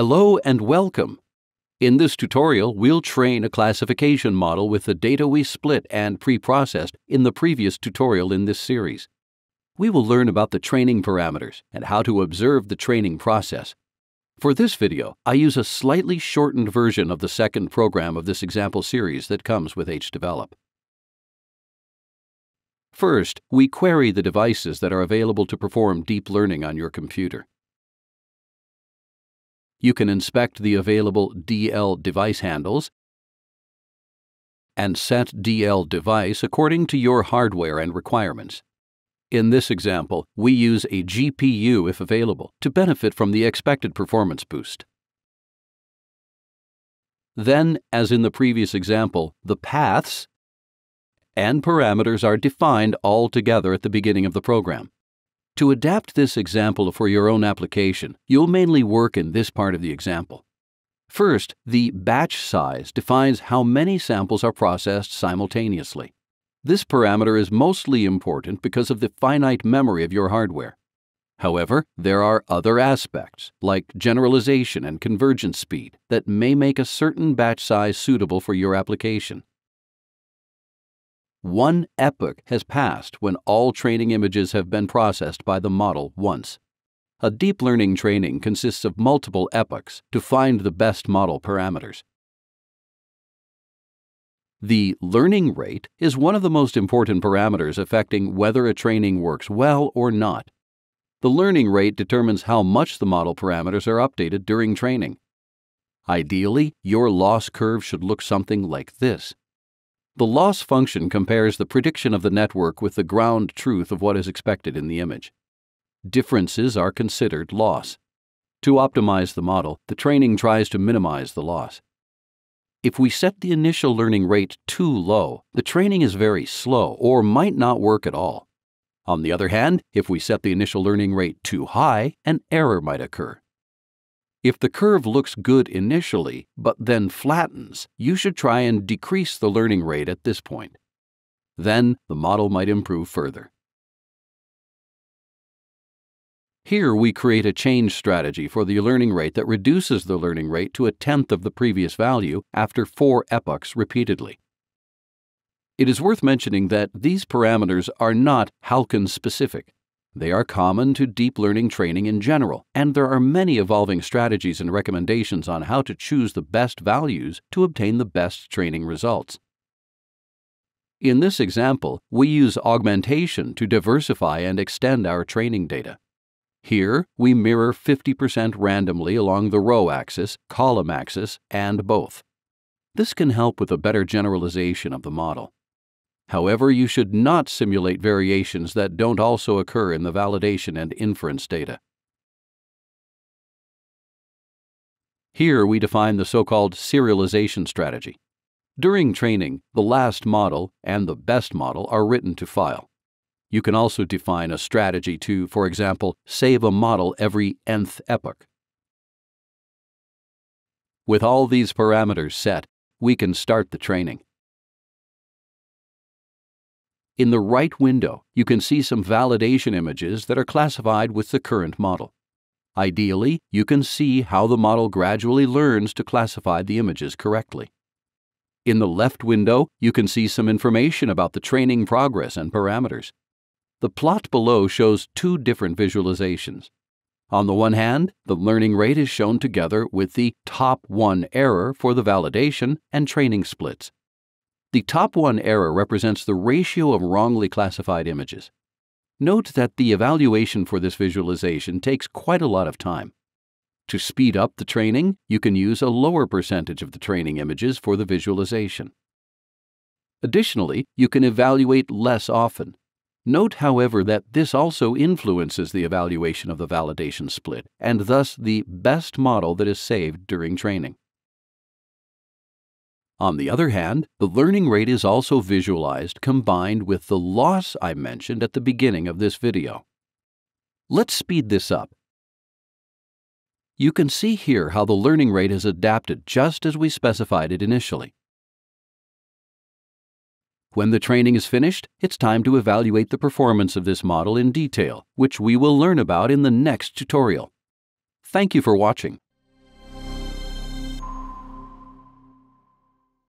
Hello and welcome! In this tutorial, we'll train a classification model with the data we split and pre-processed in the previous tutorial in this series. We will learn about the training parameters and how to observe the training process. For this video, I use a slightly shortened version of the second program of this example series that comes with HDevelop. First, we query the devices that are available to perform deep learning on your computer. You can inspect the available DL device handles and set DL device according to your hardware and requirements. In this example, we use a GPU if available to benefit from the expected performance boost. Then, as in the previous example, the paths and parameters are defined all together at the beginning of the program. To adapt this example for your own application, you'll mainly work in this part of the example. First, the batch size defines how many samples are processed simultaneously. This parameter is mostly important because of the finite memory of your hardware. However, there are other aspects, like generalization and convergence speed, that may make a certain batch size suitable for your application. One epoch has passed when all training images have been processed by the model once. A deep learning training consists of multiple epochs to find the best model parameters. The learning rate is one of the most important parameters affecting whether a training works well or not. The learning rate determines how much the model parameters are updated during training. Ideally, your loss curve should look something like this. The loss function compares the prediction of the network with the ground truth of what is expected in the image. Differences are considered loss. To optimize the model, the training tries to minimize the loss. If we set the initial learning rate too low, the training is very slow or might not work at all. On the other hand, if we set the initial learning rate too high, an error might occur. If the curve looks good initially, but then flattens, you should try and decrease the learning rate at this point. Then the model might improve further. Here we create a change strategy for the learning rate that reduces the learning rate to 1/10 of the previous value after 4 epochs repeatedly. It is worth mentioning that these parameters are not Halkin-specific. They are common to deep learning training in general, and there are many evolving strategies and recommendations on how to choose the best values to obtain the best training results. In this example, we use augmentation to diversify and extend our training data. Here, we mirror 50% randomly along the row axis, column axis, and both. This can help with a better generalization of the model. However, you should not simulate variations that don't also occur in the validation and inference data. Here we define the so-called serialization strategy. During training, the last model and the best model are written to file. You can also define a strategy to, for example, save a model every nth epoch. With all these parameters set, we can start the training. In the right window, you can see some validation images that are classified with the current model. Ideally, you can see how the model gradually learns to classify the images correctly. In the left window, you can see some information about the training progress and parameters. The plot below shows two different visualizations. On the one hand, the learning rate is shown together with the top 1 error for the validation and training splits. The top 1 error represents the ratio of wrongly classified images. Note that the evaluation for this visualization takes quite a lot of time. To speed up the training, you can use a lower percentage of the training images for the visualization. Additionally, you can evaluate less often. Note, however, that this also influences the evaluation of the validation split, and thus the best model that is saved during training. On the other hand, the learning rate is also visualized combined with the loss I mentioned at the beginning of this video. Let's speed this up. You can see here how the learning rate is adapted just as we specified it initially. When the training is finished, it's time to evaluate the performance of this model in detail, which we will learn about in the next tutorial. Thank you for watching.